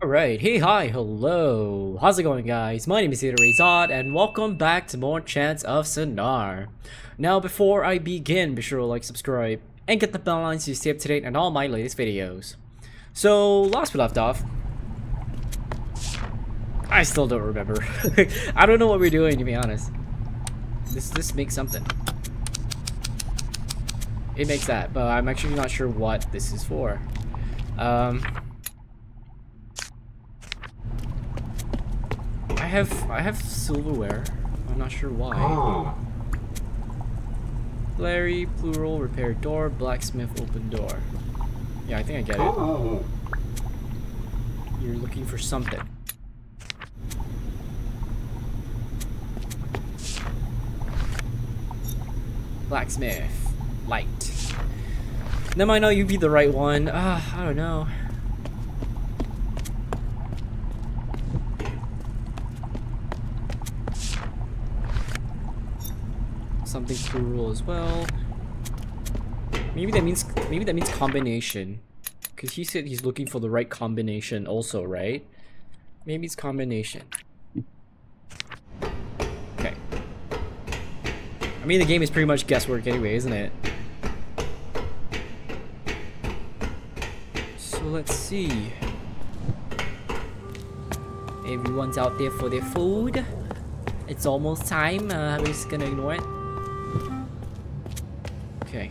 Alright, hey, hi, hello, how's it going guys? My name is ZetaRayZod and welcome back to more Chants of Sennaar. Now before I begin, be sure to like, subscribe, and get the bell icon to stay up to date on all my latest videos. So last we left off, I still don't remember. I don't know what we're doing, to be honest. This makes something. It makes that, but I'm actually not sure what this is for. I have silverware. I'm not sure why. Larry, plural, repair door, blacksmith, open door. Yeah, I think I get it. You're looking for something. Blacksmith, light. Now I know you'd be the right one. I don't know. Something plural as well. Maybe that means combination, because he said he's looking for the right combination also, right? Maybe it's combination. Okay. I mean, the game is pretty much guesswork anyway, isn't it? So let's see. Everyone's out there for their food. It's almost time. I'm just gonna ignore it. Okay.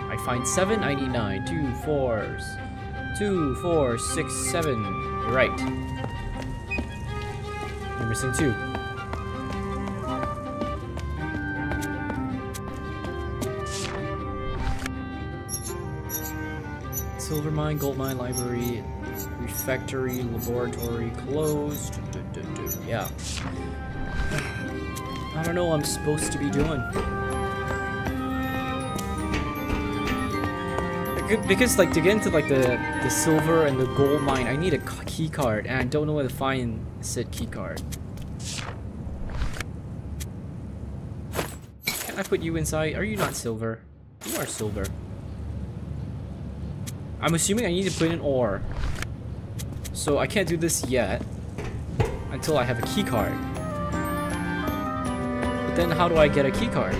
I find 7, I need 9, 2 4s. 2, 4, 6, 7. You're right. You're missing 2. Silver mine, gold mine, library, refectory, laboratory closed. Yeah. I don't know what I'm supposed to be doing. Because like to get into like the silver and the gold mine, I need a key card and I don't know where to find said key card. Can I put you inside? Are you not silver? You are silver. I'm assuming I need to put in ore. So I can't do this yet. Until I have a key card. But then how do I get a key card?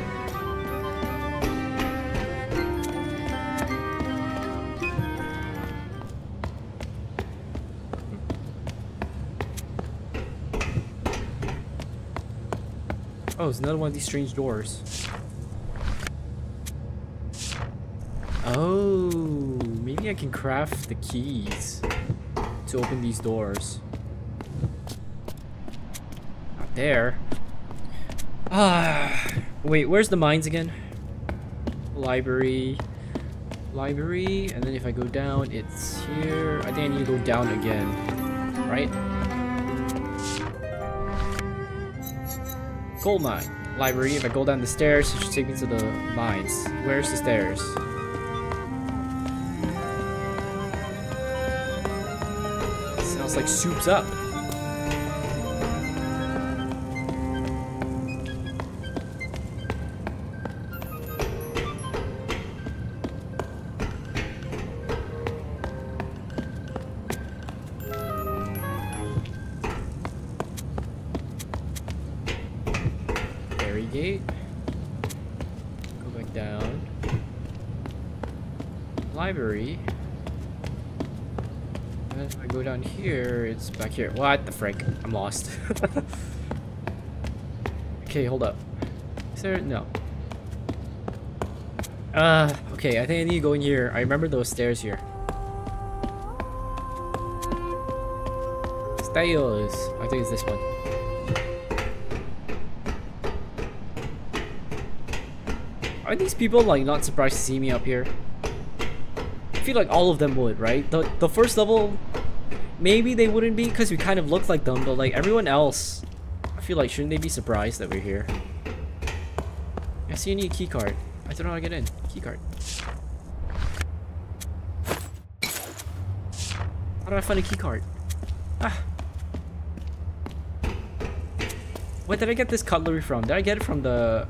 Oh, it's another one of these strange doors. Oh, maybe I can craft the keys to open these doors. There. Wait, where's the mines again? Library, and then if I go down, it's here. I think I need to go down again, right? Gold mine, library. If I go down the stairs, it should take me to the mines. Where's the stairs? Sounds like soup's up. Gate. Go back down. Library. And if I go down here, it's back here. What the frick? I'm lost. Okay, hold up. Is there? No. Okay, I think I need to go in here. I remember those stairs here. Stairs. I think it's this one. Are these people like not surprised to see me up here? I feel like all of them would, right? The first level, maybe they wouldn't be because we kind of look like them, but like everyone else, I feel like shouldn't they be surprised that we're here? I see you need a key card. I don't know how to get in. Key card. How do I find a key card? Ah. Where did I get this cutlery from? Did I get it from the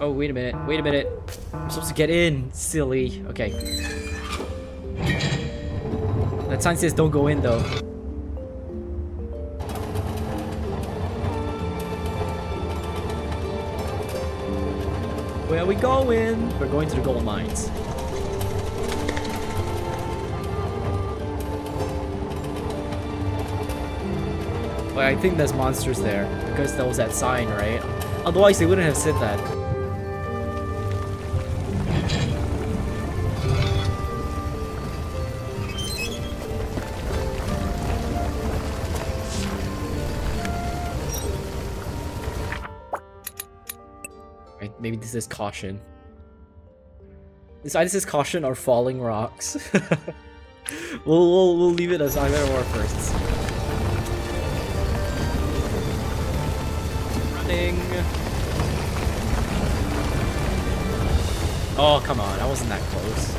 Oh, wait a minute. Wait a minute. I'm supposed to get in, silly. Okay. That sign says don't go in, though. Where are we going? We're going to the gold mines. But I think there's monsters there, because there was that sign, right? Otherwise, they wouldn't have said that. Right, maybe this is caution. This either says caution or falling rocks. we'll leave it as either or first. Oh, come on, I wasn't that close.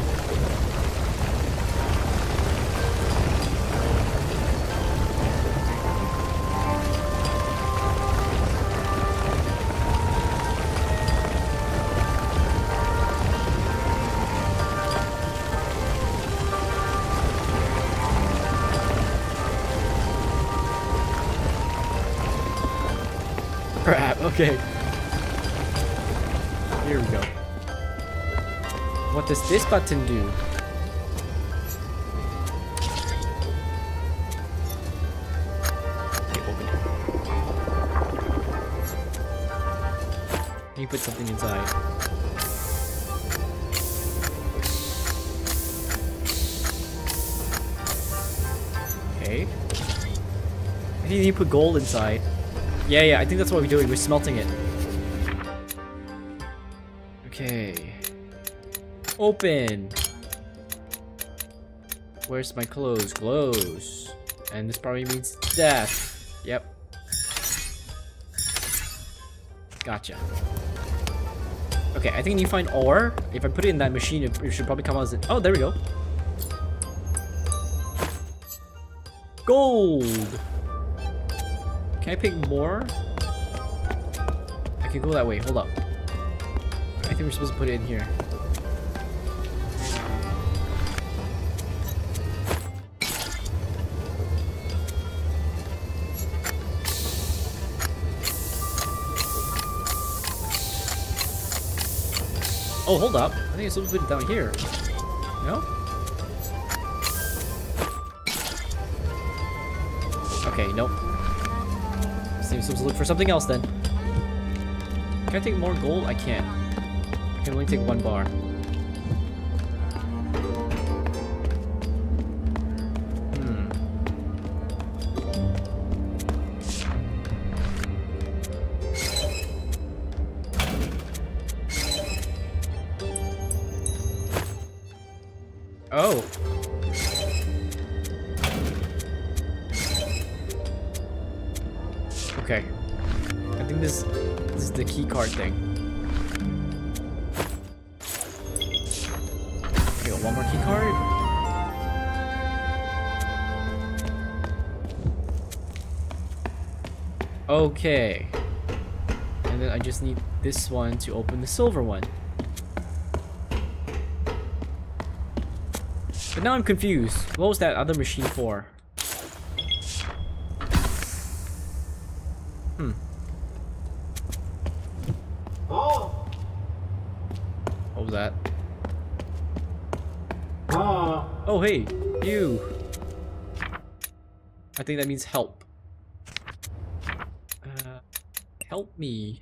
Crap, okay. Here we go. What does this button do? Okay, open it. Can you put something inside? Okay. I think you put gold inside. Yeah, I think that's what we're doing. We're smelting it. Okay. Open! Where's my clothes? Clothes. And this probably means death. Yep. Gotcha. Okay, I think you find ore. If I put it in that machine, it should probably come out as... Oh, there we go. Gold! Can I pick more? I can go that way, hold up. I think we're supposed to put it in here. Oh, hold up. I think it's supposed to put it down here. No? Okay, nope. Seems supposed to look for something else then. Can I take more gold? I can't. I can only take one bar. Oh. Okay. I think this is the key card thing. Okay, one more key card. Okay. And then I just need this one to open the silver one. But now I'm confused. What was that other machine for? Oh. What was that? Oh. Oh, hey, you. I think that means help. Help me.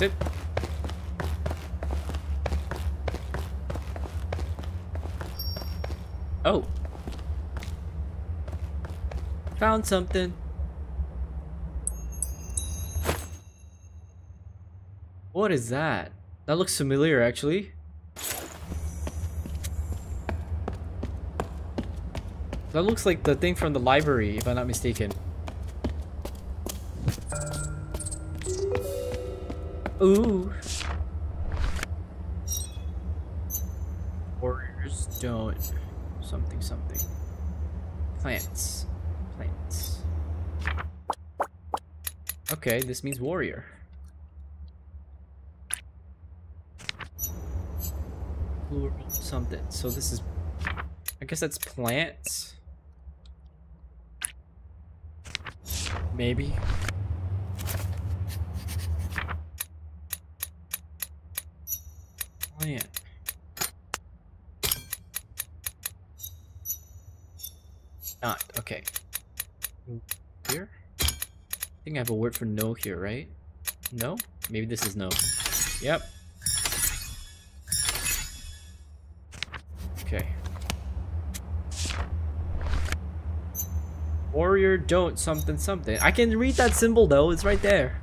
It. Oh, found something. What is that? That looks familiar, actually. That looks like the thing from the library, if I'm not mistaken. Ooh. flowers don't something something. Plants. Plants. Okay, this means warrior. Plural something. So this is, I guess that's plants. Maybe. Plant. Not. Okay. Here? I think I have a word for no here, right? No? Maybe this is no. Yep. Okay. Warrior don't something something. I can read that symbol though, it's right there.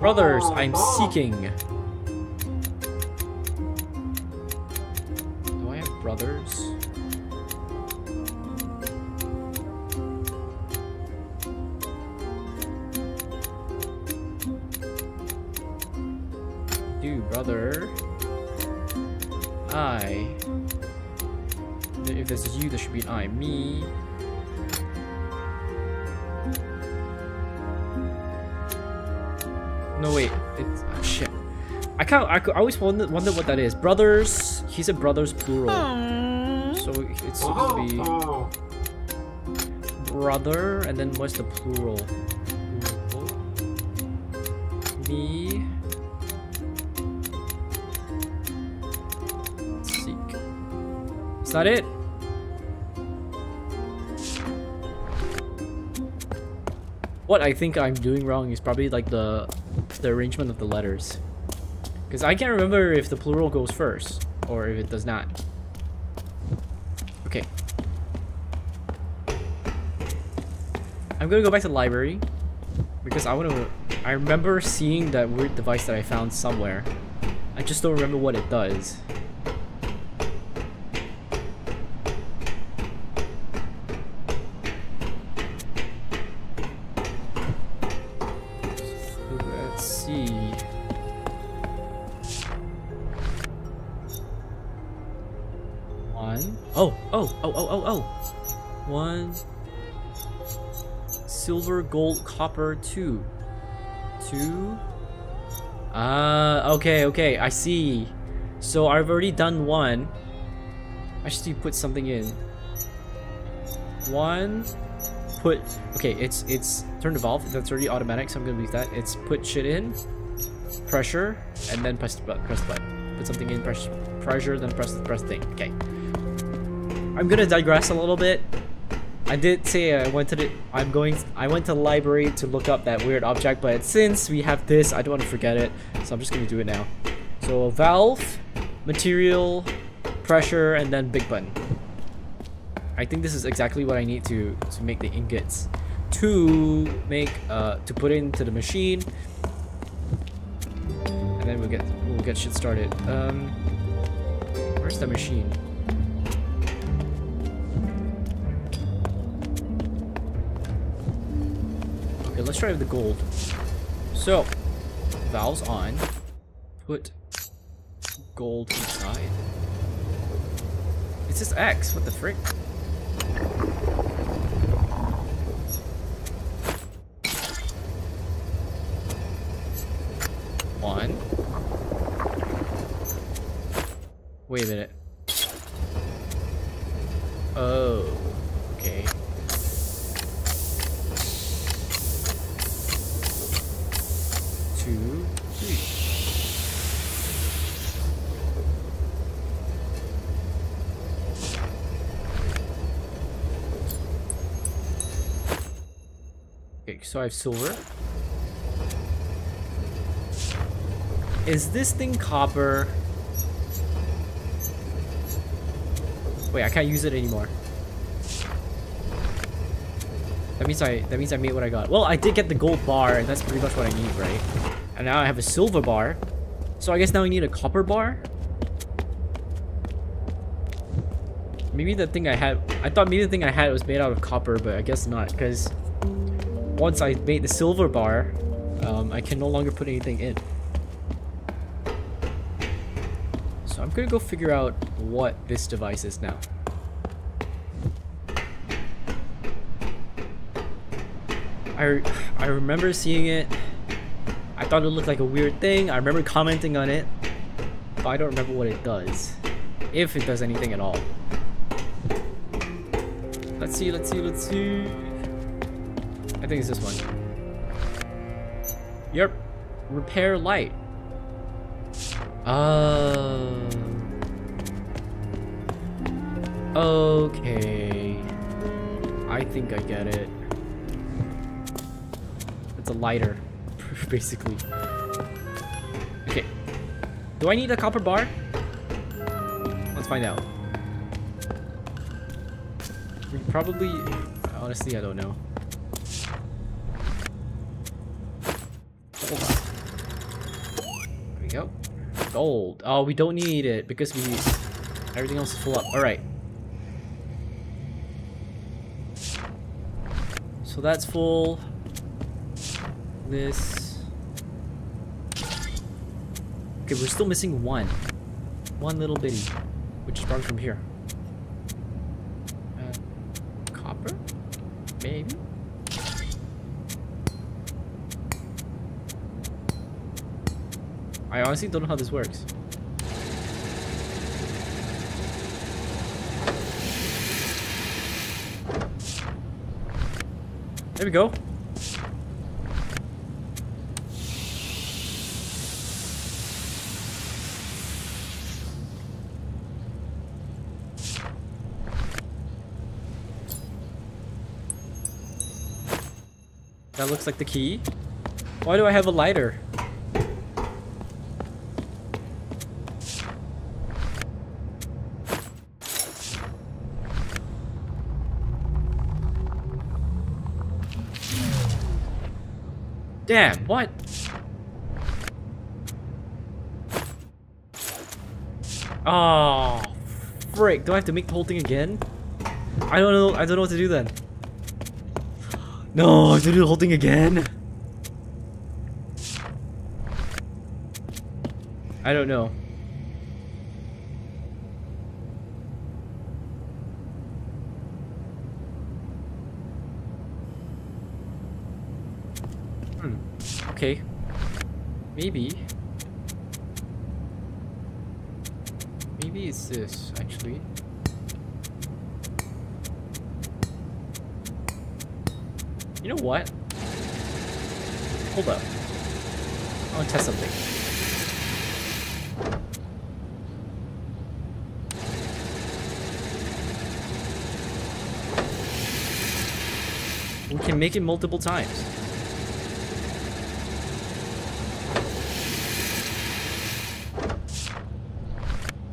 Brothers, I'm seeking. Do I have brothers? Do brother. I. If this is you, there should be an I. Me. No wait, it's shit. I always wonder what that is. Brothers. He's a brothers plural, so it's supposed to be brother, and then what's the plural? Me. Let's seek. Is that it? What I think I'm doing wrong is probably like the arrangement of the letters, because I can't remember if the plural goes first or if it does not. Okay, I'm gonna go back to the library because I remember seeing that weird device that I found somewhere. I just don't remember what it does. One silver, gold, copper, two. Okay, I see. So I've already done one. I should put something in. One, put. Okay, it's turn to valve. That's already automatic, so I'm gonna leave that. It's put shit in, pressure, and then press the button. Put something in, pressure, then press thing. Okay. I'm gonna digress a little bit. I did say I went to the library to look up that weird object, but since we have this, I don't want to forget it, so I'm just gonna do it now. So valve, material, pressure, and then big button. I think this is exactly what I need to make the ingots, to put into the machine, and then we'll get shit started. Where's the machine? Let's try with the gold. So, valves on. Put gold inside. It's just X. What the frick? One. Wait a minute. Oh. Okay. Two, three. Okay, so I have silver. Is this thing copper? Wait, I can't use it anymore. That means I made what I got. Well, I did get the gold bar, and that's pretty much what I need, right? And now I have a silver bar. So I guess now we need a copper bar? Maybe the thing I had was made out of copper, but I guess not, because once I made the silver bar, I can no longer put anything in. So I'm gonna go figure out what this device is now. I remember seeing it. I thought it looked like a weird thing. I remember commenting on it, but I don't remember what it does, if it does anything at all. Let's see, let's see, let's see. I think it's this one. Yep. Repair light. Okay. I think I get it. It's a lighter, basically. Okay. Do I need a copper bar? Let's find out. We probably... honestly, I don't know. Hold on. There we go. Gold. Oh, we don't need it because we... everything else is full up. Alright. So that's full. This... okay, we're still missing one. One little bitty. Which is probably from here. Maybe. I honestly don't know how this works. There we go. That looks like the key. Why do I have a lighter? Damn, what? Oh, frick. Do I have to make the whole thing again? I don't know what to do then. No, I have to do the whole thing again. I don't know. Okay. Maybe it's this, actually. You know what? Hold up. I want to test something. We can make it multiple times.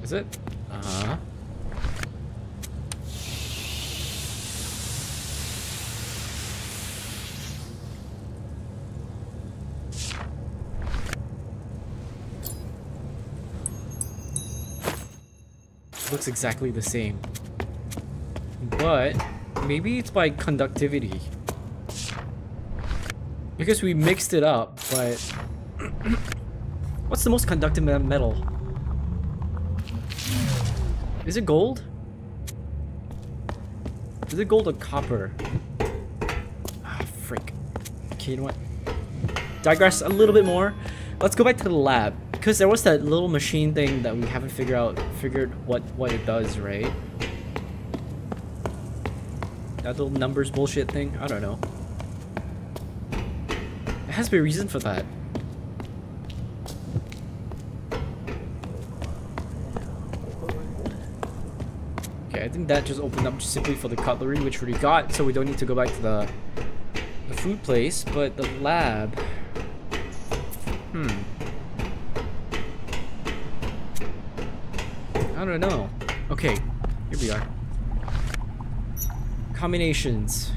Is it? Uh-huh. Looks exactly the same, but maybe it's by conductivity because we mixed it up. But what's the most conductive metal? Is it gold? Is it gold or copper? Ah, frick. Okay, you know what? Digress a little bit more. Let's go back to the lab. Because there was that little machine thing that we haven't figured what it does, right? That little numbers bullshit thing? I don't know. There has to be a reason for that. Okay, I think that just opened up simply for the cutlery, which we already got, so we don't need to go back to the food place, but the lab... I don't know. Okay, here we are. Combinations.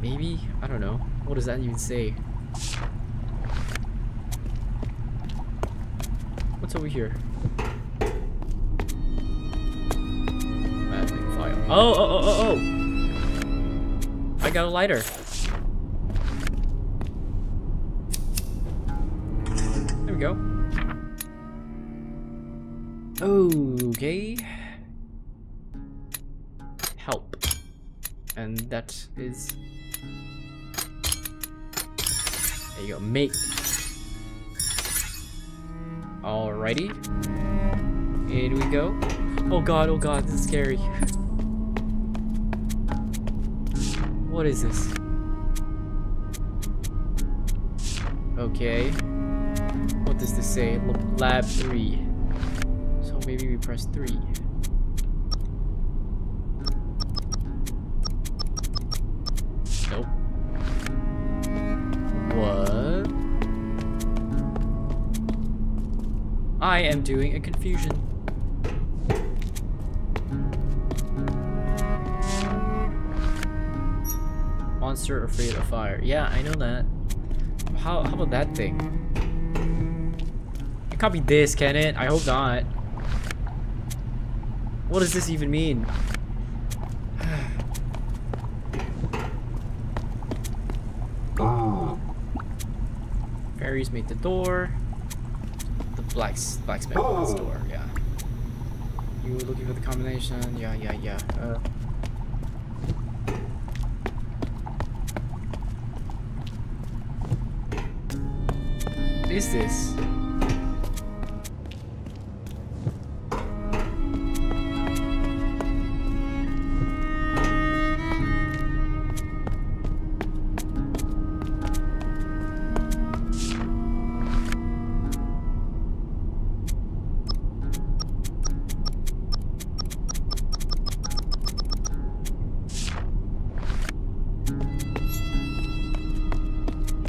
Maybe? I don't know. What does that even say? What's over here? Mapping file. Oh! I got a lighter. go. Okay. Help. And that is... There you go, mate. Alrighty. In we go. Oh god, this is scary. What is this? Okay. What does this say? Lab 3. So maybe we press 3. Nope. What? I am doing a confusion. Monster afraid of fire. Yeah, I know that. How about that thing? It can't be this, can it? I hope not. What does this even mean? Fairies make the door. The blacksmith makes the door, yeah. You were looking for the combination, yeah. What is this?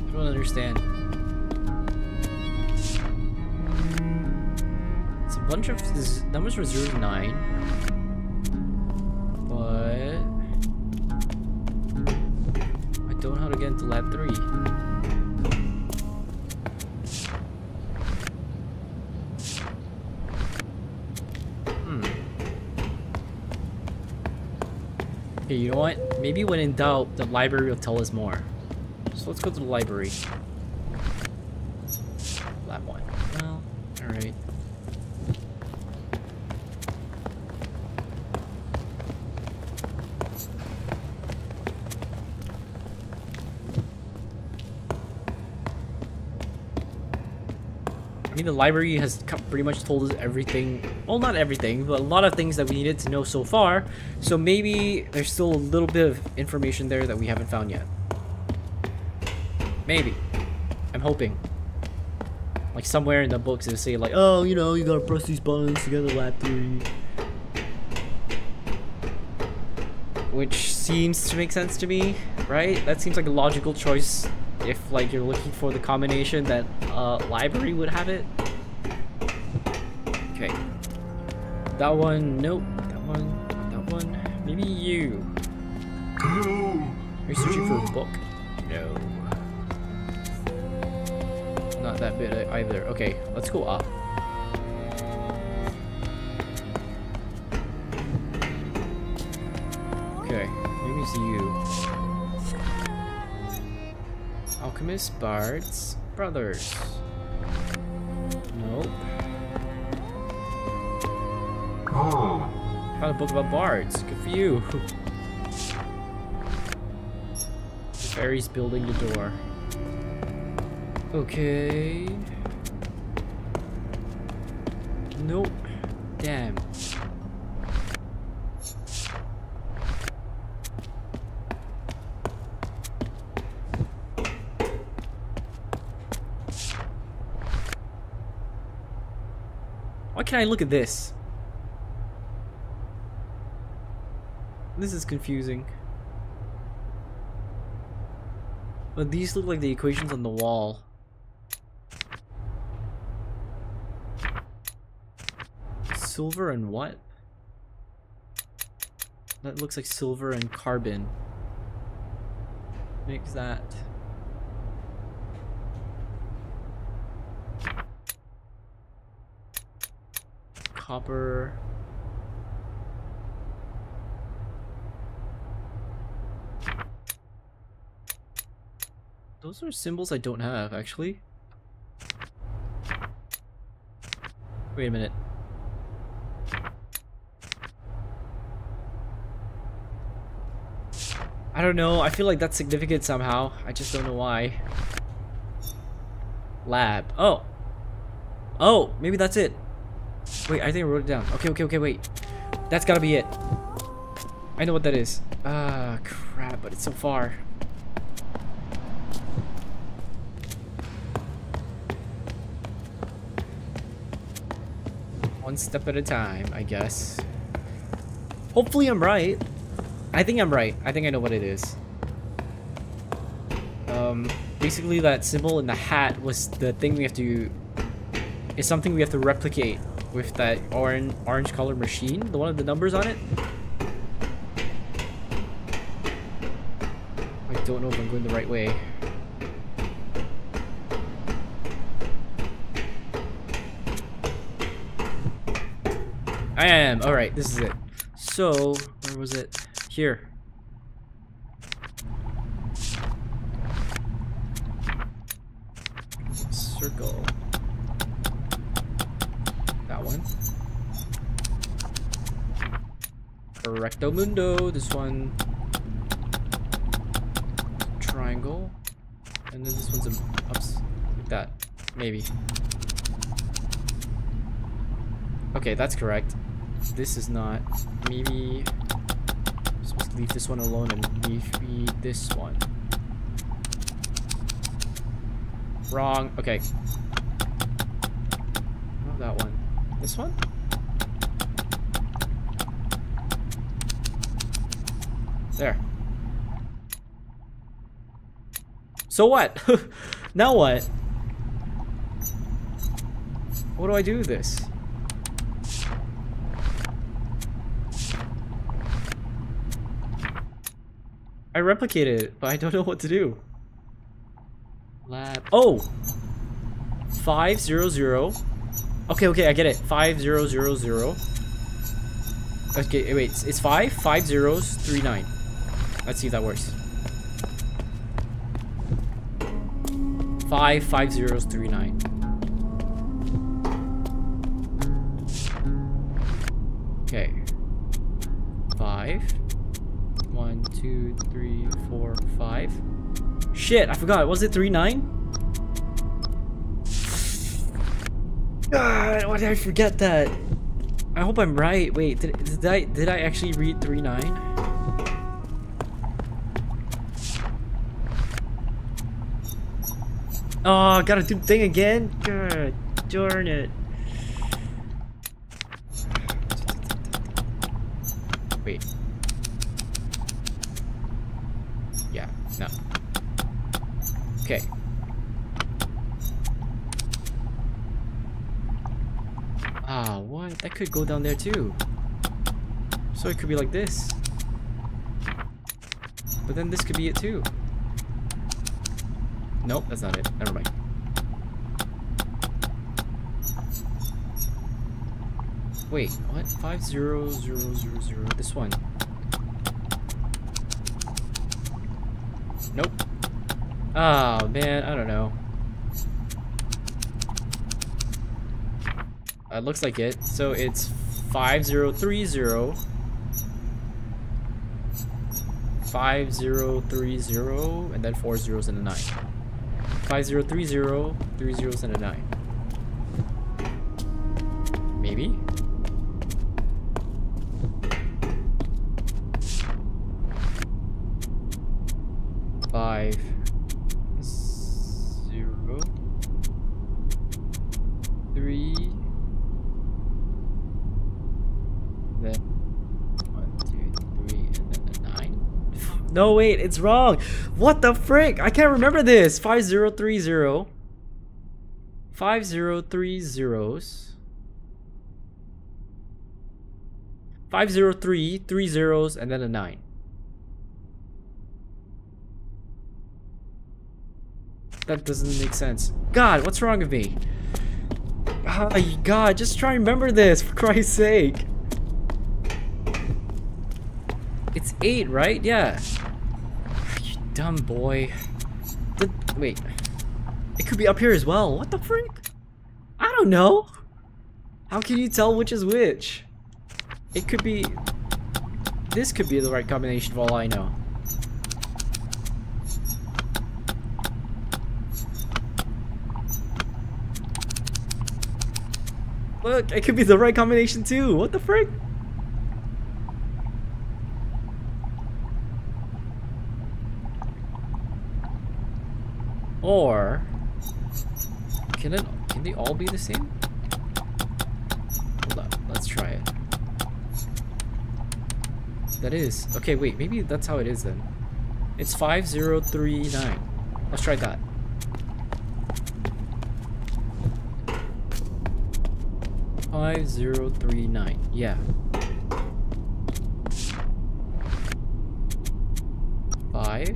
I don't understand. Bunch of this numbers were 0 to 9, but I don't know how to get into lab 3. Okay, you know what? Maybe when in doubt, the library will tell us more. So let's go to the library. Lab 1. Well, alright. The library has pretty much told us everything. Well, not everything, but a lot of things that we needed to know so far. So maybe there's still a little bit of information there that we haven't found yet. Maybe. I'm hoping. Like somewhere in the books it'll say like, oh, you know, you gotta press these buttons to get to lab 3. Which seems to make sense to me, right? That seems like a logical choice. If like you're looking for the combination that library would have it. Okay. That one, nope. That one. Maybe you. Are you searching for a book? No. Not that bit either. Okay, let's go up. Okay, maybe it's you. Alchemist, bards, brothers. Nope. Found a book about bards. Good for you. The fairy's building the door. Okay. Nope. Damn. Why can't I look at this? This is confusing. But these look like the equations on the wall. Silver and what? That looks like silver and carbon. Mix that. Copper. Those are symbols I don't have, actually. Wait a minute. I don't know. I feel like that's significant somehow. I just don't know why. Lab. Oh. Oh, maybe that's it. Wait, I think I wrote it down. Okay, wait. That's gotta be it. I know what that is. Ah, crap, but it's so far. One step at a time, I guess. Hopefully I'm right. I think I'm right. I think I know what it is. Basically that symbol in the hat was the thing we have to... It's something we have to replicate with that orange color machine, the one with the numbers on it. I don't know if I'm going the right way. I am. Alright, this is it. So, where was it? Here. Circle. That one. Correcto mundo. This one. Triangle. And then this one's ups. Like that. Maybe. Okay, that's correct. This is not. Maybe. Leave this one alone and leave me this one. Wrong. Okay. Not that one. This one? There. So what? Now what? What do I do with this? I replicated it, but I don't know what to do. Lab. Oh! 500. Okay, I get it. 5000. Okay, wait. It's 5 5039. Let's see if that works. 5 5039. Okay. 5. 1, 2, 3, 4, 5. Shit, I forgot. Was it 39? God, why did I forget that? I hope I'm right. Wait, did I actually read 39? Oh, gotta do the thing again. God, darn it. Wait. No. Okay. Ah, what? That could go down there too. So it could be like this. But then this could be it too. Nope, that's not it. Never mind. Wait, what? 5 0 0 0 0. This one. Nope. Oh man, I don't know. It looks like it. So it's 5030. 5030 and then 4 zeros and a 9. 5030, 3 zeros and a 9. Maybe? No, wait, it's wrong. What the frick? I can't remember this. 5030. 5030s. 503, 3 zeros, and then a 9. That doesn't make sense. God, what's wrong with me? Oh, God, just try and remember this, for Christ's sake. It's 8, right? Yeah. You dumb boy. Wait. It could be up here as well. What the frick? I don't know. How can you tell which is which? It could be... This could be the right combination for all I know. Look, it could be the right combination too. What the frick? Or can they all be the same? Hold on, let's try it. That is okay. Wait, maybe that's how it is then. It's 5039. Let's try that. Five, 0, 3, 9. Yeah. 5,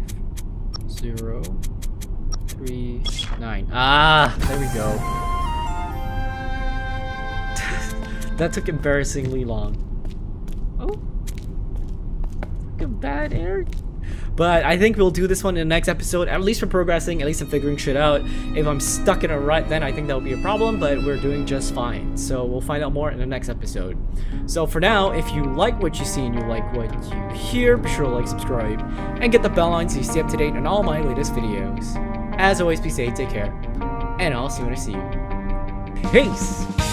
0, 3, 9. Ah, there we go. That took embarrassingly long. Oh, look at that, Eric. But I think we'll do this one in the next episode, at least for progressing, at least in figuring shit out. If I'm stuck in a rut, then I think that'll be a problem, but we're doing just fine. So we'll find out more in the next episode. So for now, if you like what you see and you like what you hear, be sure to like, subscribe, and get the bell on so you stay up to date on all my latest videos. As always, be safe, take care, and I'll see you. Peace!